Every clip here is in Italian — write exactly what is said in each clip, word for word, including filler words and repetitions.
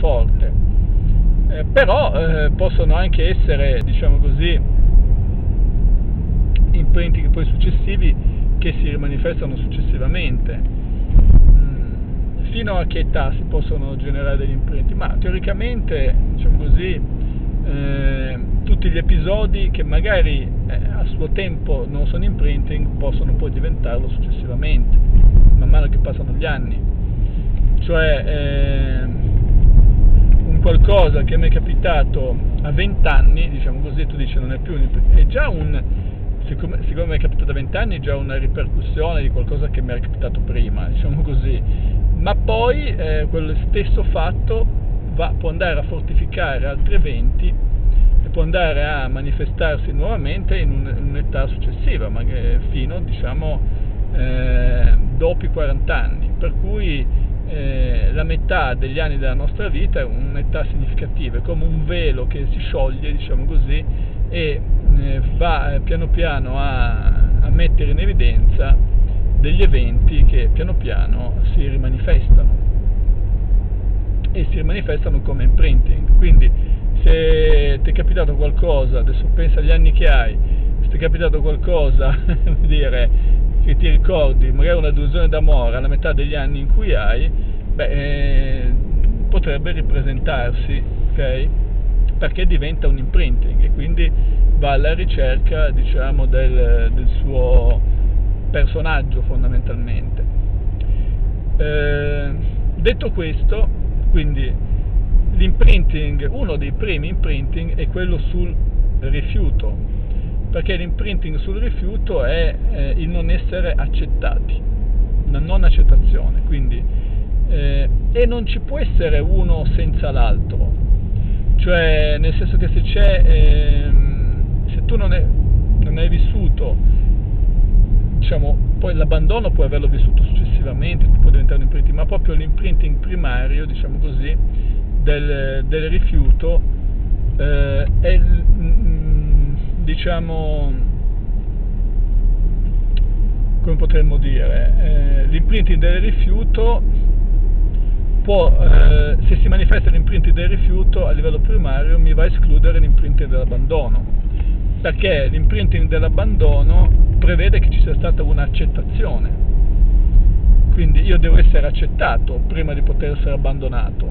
forte, eh, però eh, possono anche essere, diciamo così, imprinti poi successivi che si manifestano successivamente. Fino a che età si possono generare degli imprinti? Ma teoricamente, diciamo così, eh, tutti gli episodi che magari eh, a suo tempo non sono imprinting possono poi diventarlo successivamente, man mano che passano gli anni. Cioè eh, un qualcosa che mi è capitato a venti anni, diciamo così, tu dici non è più un imprinting, è già un, siccome, siccome mi è capitato a venti anni, è già una ripercussione di qualcosa che mi era capitato prima, diciamo così. Ma poi eh, quello stesso fatto va, può andare a fortificare altri eventi e può andare a manifestarsi nuovamente in, un, in un'età successiva, ma fino, diciamo, eh, dopo i quaranta anni. Per cui eh, la metà degli anni della nostra vita è un'età significativa, è come un velo che si scioglie, diciamo così, e eh, va eh, piano piano a, a mettere in evidenza degli eventi che piano piano si rimanifestano e si rimanifestano come imprinting. Quindi se ti è capitato qualcosa, adesso pensa agli anni che hai, se ti è capitato qualcosa dire, che ti ricordi magari una delusione d'amore alla metà degli anni in cui hai, beh, eh, potrebbe ripresentarsi, ok? Perché diventa un imprinting e quindi va alla ricerca, diciamo, del, del suo personaggio fondamentalmente. Eh, detto questo, quindi l'imprinting, uno dei primi imprinting è quello sul rifiuto, perché l'imprinting sul rifiuto è eh, il non essere accettati, la non accettazione, quindi eh, e non ci può essere uno senza l'altro, cioè nel senso che se c'è eh, se tu non, è, non hai vissuto, diciamo, poi l'abbandono puoi averlo vissuto successivamente, può diventare un imprinting, ma proprio l'imprinting primario, diciamo così, del, del rifiuto eh, è, diciamo, come potremmo dire, eh, l'imprinting del rifiuto può, eh, se si manifesta l'imprinting del rifiuto a livello primario, mi va a escludere l'imprinting dell'abbandono, perché l'imprinting dell'abbandono prevede che ci sia stata un'accettazione, quindi io devo essere accettato prima di poter essere abbandonato,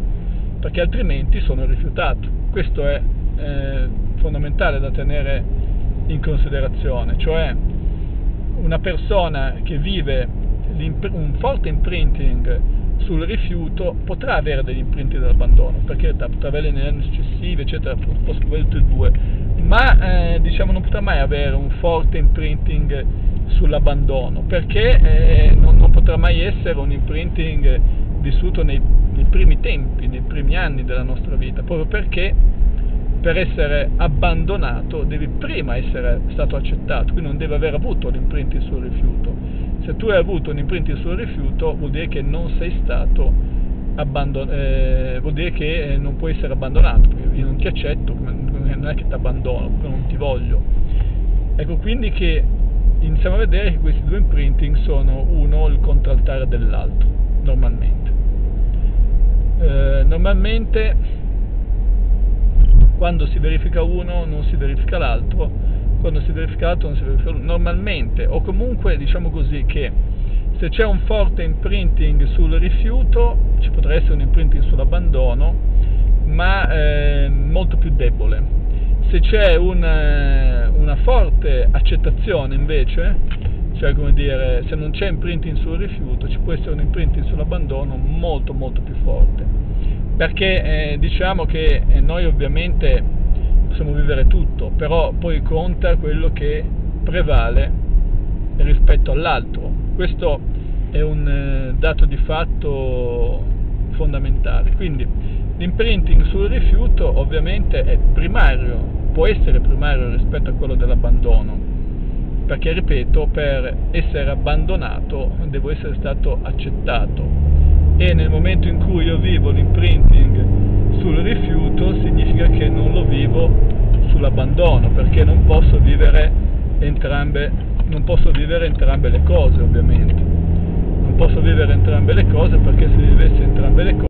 perché altrimenti sono rifiutato. Questo è eh, fondamentale da tenere in considerazione, cioè una persona che vive un forte imprinting sul rifiuto potrà avere degli imprinting dell'abbandono, perché potrà avere negli anni successivi, eccetera, posso avere tutti e due, ma eh, diciamo non potrà mai avere un forte imprinting sull'abbandono, perché eh, non, non potrà mai essere un imprinting vissuto nei, nei primi tempi, nei primi anni della nostra vita, proprio perché per essere abbandonato devi prima essere stato accettato, quindi non devi aver avuto l'imprinting sul rifiuto. Se tu hai avuto un imprinting sul rifiuto vuol dire che non sei stato abbandonato, eh, vuol dire che non puoi essere abbandonato, perché io non ti accetto, non è che ti abbandono, non ti voglio. Ecco, quindi che iniziamo a vedere che questi due imprinting sono uno il contraltare dell'altro, normalmente. Eh, normalmente quando si verifica uno non si verifica l'altro, quando si verifica l'altro non si verifica l'uno, normalmente, o comunque diciamo così che se c'è un forte imprinting sul rifiuto ci potrà essere un imprinting sull'abbandono, ma eh, molto più debole. Se c'è una, una forte accettazione invece, cioè come dire, se non c'è imprinting sul rifiuto ci può essere un imprinting sull'abbandono molto molto più forte. Perché eh, diciamo che noi ovviamente possiamo vivere tutto, però poi conta quello che prevale rispetto all'altro. Questo è un eh, dato di fatto fondamentale. Quindi l'imprinting sul rifiuto ovviamente è primario, può essere primario rispetto a quello dell'abbandono, perché ripeto, per essere abbandonato devo essere stato accettato. E nel momento in cui io vivo l'imprinting sul rifiuto significa che non lo vivo sull'abbandono, perché non posso vivere entrambe, non posso vivere entrambe le cose, ovviamente. Non posso vivere entrambe le cose, perché se vivessi entrambe le cose